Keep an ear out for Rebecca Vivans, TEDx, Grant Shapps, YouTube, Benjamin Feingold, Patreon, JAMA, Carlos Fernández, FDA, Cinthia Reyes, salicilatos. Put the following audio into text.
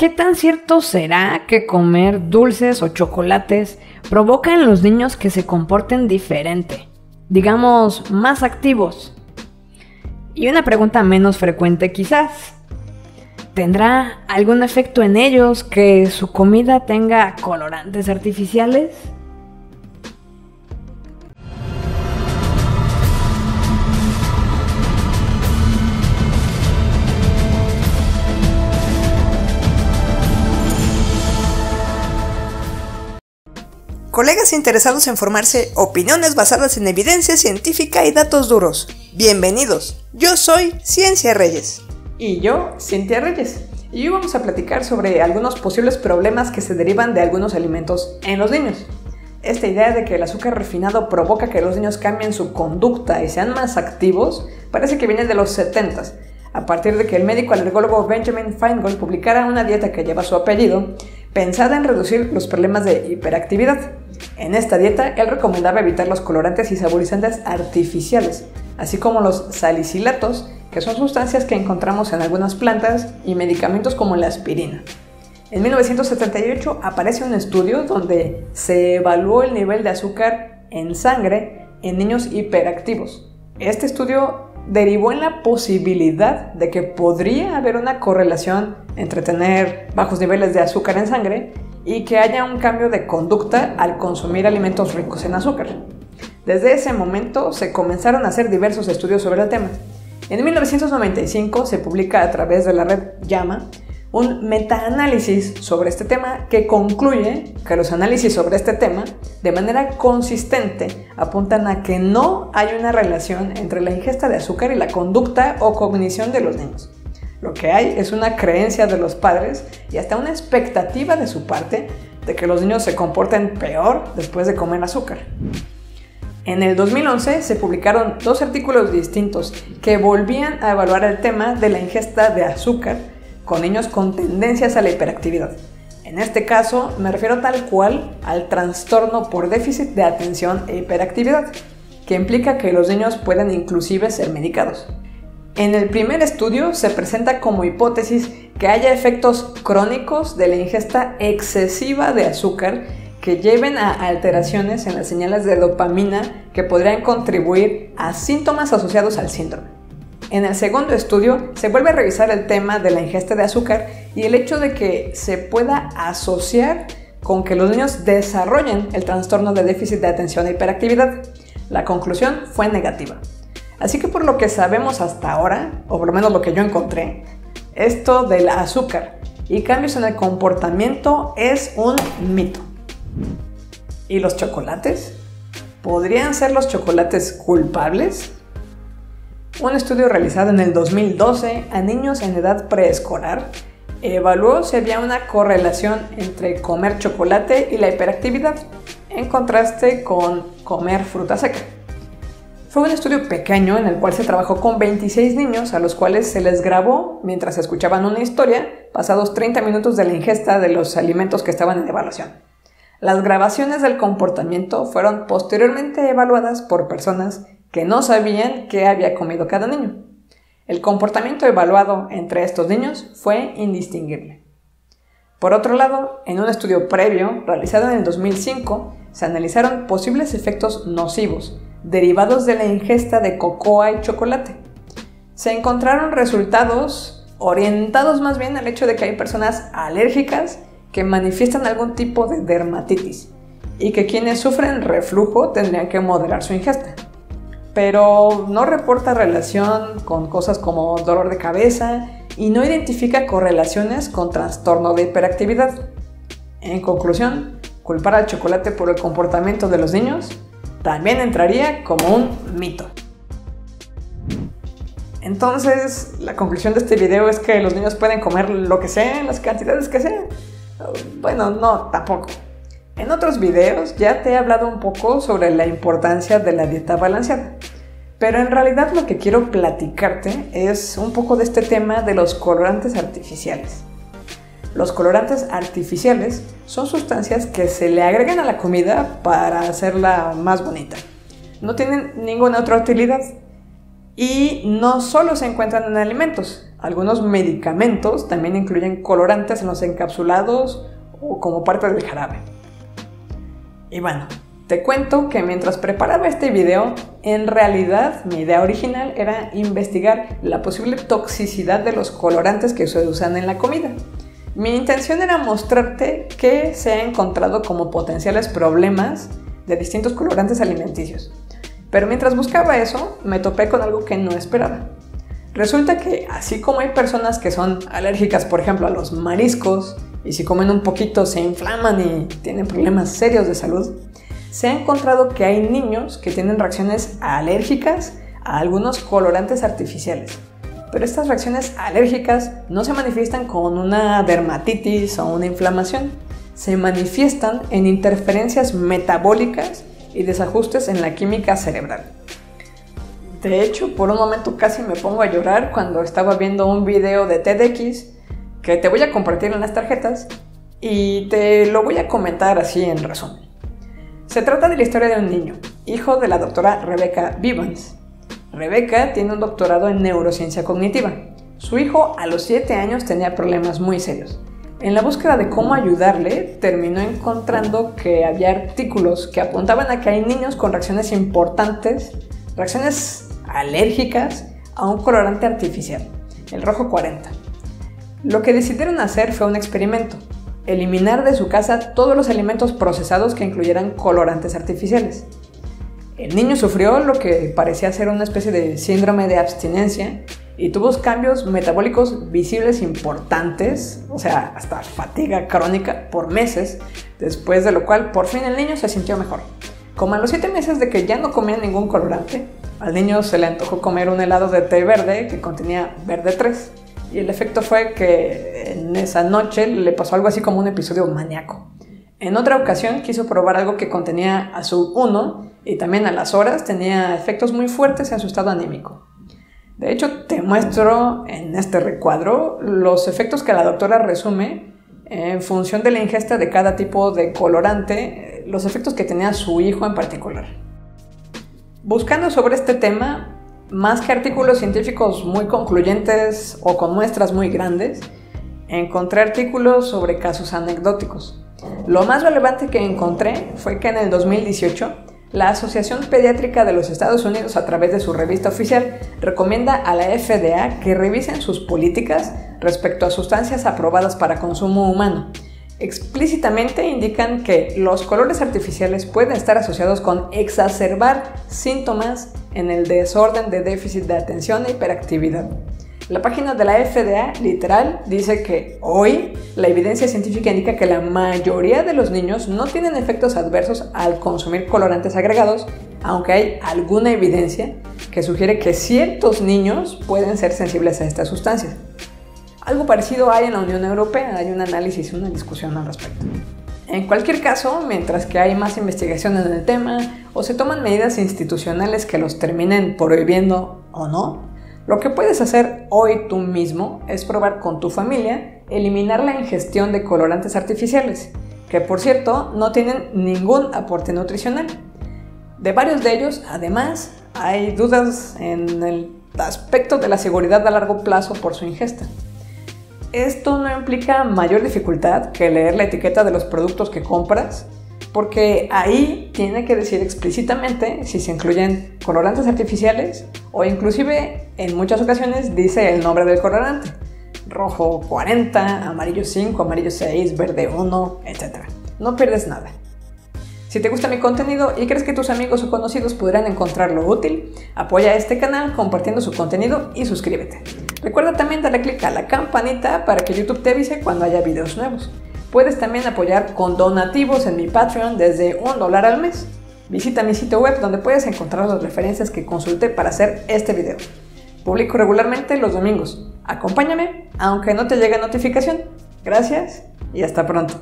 ¿Qué tan cierto será que comer dulces o chocolates provoca en los niños que se comporten diferente? Digamos, más activos. Y una pregunta menos frecuente quizás. ¿Tendrá algún efecto en ellos que su comida tenga colorantes artificiales? Colegas interesados en formarse opiniones basadas en evidencia científica y datos duros. Bienvenidos, yo soy Cinthia Reyes. Y yo, Cinthia Reyes. Y hoy vamos a platicar sobre algunos posibles problemas que se derivan de algunos alimentos en los niños. Esta idea de que el azúcar refinado provoca que los niños cambien su conducta y sean más activos parece que viene de los 70s. A partir de que el médico alergólogo Benjamin Feingold publicara una dieta que lleva su apellido, pensada en reducir los problemas de hiperactividad. En esta dieta, él recomendaba evitar los colorantes y saborizantes artificiales, así como los salicilatos, que son sustancias que encontramos en algunas plantas, y medicamentos como la aspirina. En 1978 aparece un estudio donde se evaluó el nivel de azúcar en sangre en niños hiperactivos. Este estudio derivó en la posibilidad de que podría haber una correlación entre tener bajos niveles de azúcar en sangre y que haya un cambio de conducta al consumir alimentos ricos en azúcar. Desde ese momento se comenzaron a hacer diversos estudios sobre el tema. En 1995 se publica a través de la red JAMA un metaanálisis sobre este tema que concluye que los análisis sobre este tema de manera consistente apuntan a que no hay una relación entre la ingesta de azúcar y la conducta o cognición de los niños. Lo que hay es una creencia de los padres y hasta una expectativa de su parte de que los niños se comporten peor después de comer azúcar. En el 2011 se publicaron dos artículos distintos que volvían a evaluar el tema de la ingesta de azúcar con niños con tendencias a la hiperactividad. En este caso, me refiero tal cual al trastorno por déficit de atención e hiperactividad, que implica que los niños pueden inclusive ser medicados. En el primer estudio se presenta como hipótesis que haya efectos crónicos de la ingesta excesiva de azúcar que lleven a alteraciones en las señales de dopamina que podrían contribuir a síntomas asociados al síndrome. En el segundo estudio se vuelve a revisar el tema de la ingesta de azúcar y el hecho de que se pueda asociar con que los niños desarrollen el trastorno de déficit de atención e hiperactividad. La conclusión fue negativa. Así que por lo que sabemos hasta ahora, o por lo menos lo que yo encontré, esto del azúcar y cambios en el comportamiento es un mito. ¿Y los chocolates? ¿Podrían ser los chocolates culpables? Un estudio realizado en el 2012 a niños en edad preescolar evaluó si había una correlación entre comer chocolate y la hiperactividad, en contraste con comer fruta seca. Fue un estudio pequeño en el cual se trabajó con 26 niños a los cuales se les grabó mientras escuchaban una historia pasados 30 minutos de la ingesta de los alimentos que estaban en evaluación. Las grabaciones del comportamiento fueron posteriormente evaluadas por personas que no sabían qué había comido cada niño. El comportamiento evaluado entre estos niños fue indistinguible. Por otro lado, en un estudio previo, realizado en el 2005, se analizaron posibles efectos nocivos derivados de la ingesta de cocoa y chocolate. Se encontraron resultados orientados más bien al hecho de que hay personas alérgicas que manifiestan algún tipo de dermatitis y que quienes sufren reflujo tendrían que moderar su ingesta. Pero no reporta relación con cosas como dolor de cabeza y no identifica correlaciones con trastorno de hiperactividad. En conclusión, culpar al chocolate por el comportamiento de los niños también entraría como un mito. Entonces, la conclusión de este video es que los niños pueden comer lo que sea, las cantidades que sea. Bueno, no, tampoco. En otros videos ya te he hablado un poco sobre la importancia de la dieta balanceada, pero en realidad lo que quiero platicarte es un poco de este tema de los colorantes artificiales. Los colorantes artificiales son sustancias que se le agregan a la comida para hacerla más bonita. No tienen ninguna otra utilidad. Y no solo se encuentran en alimentos, algunos medicamentos también incluyen colorantes en los encapsulados o como parte del jarabe. Y bueno, te cuento que mientras preparaba este video, en realidad mi idea original era investigar la posible toxicidad de los colorantes que se usan en la comida. Mi intención era mostrarte qué se ha encontrado como potenciales problemas de distintos colorantes alimenticios. Pero mientras buscaba eso, me topé con algo que no esperaba. Resulta que así como hay personas que son alérgicas, por ejemplo, a los mariscos, y si comen un poquito se inflaman y tienen problemas serios de salud, se ha encontrado que hay niños que tienen reacciones alérgicas a algunos colorantes artificiales. Pero estas reacciones alérgicas no se manifiestan con una dermatitis o una inflamación, se manifiestan en interferencias metabólicas y desajustes en la química cerebral. De hecho, por un momento casi me pongo a llorar cuando estaba viendo un video de TEDx que te voy a compartir en las tarjetas y te lo voy a comentar así en resumen. Se trata de la historia de un niño, hijo de la doctora Rebecca Vivans. Rebecca tiene un doctorado en neurociencia cognitiva. Su hijo a los 7 años tenía problemas muy serios. En la búsqueda de cómo ayudarle, terminó encontrando que había artículos que apuntaban a que hay niños con reacciones importantes, reacciones alérgicas a un colorante artificial, el rojo 40. Lo que decidieron hacer fue un experimento, eliminar de su casa todos los alimentos procesados que incluyeran colorantes artificiales. El niño sufrió lo que parecía ser una especie de síndrome de abstinencia, y tuvo cambios metabólicos visibles importantes, o sea, hasta fatiga crónica por meses, después de lo cual por fin el niño se sintió mejor. Como a los 7 meses de que ya no comía ningún colorante, al niño se le antojó comer un helado de té verde que contenía verde 3, y el efecto fue que en esa noche le pasó algo así como un episodio maníaco. En otra ocasión quiso probar algo que contenía azul 1 y también a las horas tenía efectos muy fuertes en su estado anímico. De hecho, te muestro en este recuadro los efectos que la doctora resume en función de la ingesta de cada tipo de colorante, los efectos que tenía su hijo en particular. Buscando sobre este tema, más que artículos científicos muy concluyentes o con muestras muy grandes, encontré artículos sobre casos anecdóticos. Lo más relevante que encontré fue que en el 2018, la Asociación Pediátrica de los Estados Unidos, a través de su revista oficial, recomienda a la FDA que revisen sus políticas respecto a sustancias aprobadas para consumo humano. Explícitamente indican que los colores artificiales pueden estar asociados con exacerbar síntomas en el desorden de déficit de atención e hiperactividad. La página de la FDA, literal, dice que hoy la evidencia científica indica que la mayoría de los niños no tienen efectos adversos al consumir colorantes agregados, aunque hay alguna evidencia que sugiere que ciertos niños pueden ser sensibles a estas sustancias. Algo parecido hay en la Unión Europea, hay un análisis, una discusión al respecto. En cualquier caso, mientras que hay más investigación en el tema o se toman medidas institucionales que los terminen prohibiendo o no, lo que puedes hacer hoy tú mismo es probar con tu familia eliminar la ingestión de colorantes artificiales, que por cierto no tienen ningún aporte nutricional. De varios de ellos, además, hay dudas en el aspecto de la seguridad a largo plazo por su ingesta. Esto no implica mayor dificultad que leer la etiqueta de los productos que compras, porque ahí tiene que decir explícitamente si se incluyen colorantes artificiales o inclusive en muchas ocasiones dice el nombre del colorante, rojo 40, amarillo 5, amarillo 6, verde 1, etc. No pierdes nada. Si te gusta mi contenido y crees que tus amigos o conocidos podrán encontrarlo útil, apoya este canal compartiendo su contenido y suscríbete. Recuerda también darle clic a la campanita para que YouTube te avise cuando haya videos nuevos. Puedes también apoyar con donativos en mi Patreon desde $1 al mes. Visita mi sitio web donde puedes encontrar las referencias que consulté para hacer este video. Publico regularmente los domingos. Acompáñame, aunque no te llegue notificación. Gracias y hasta pronto.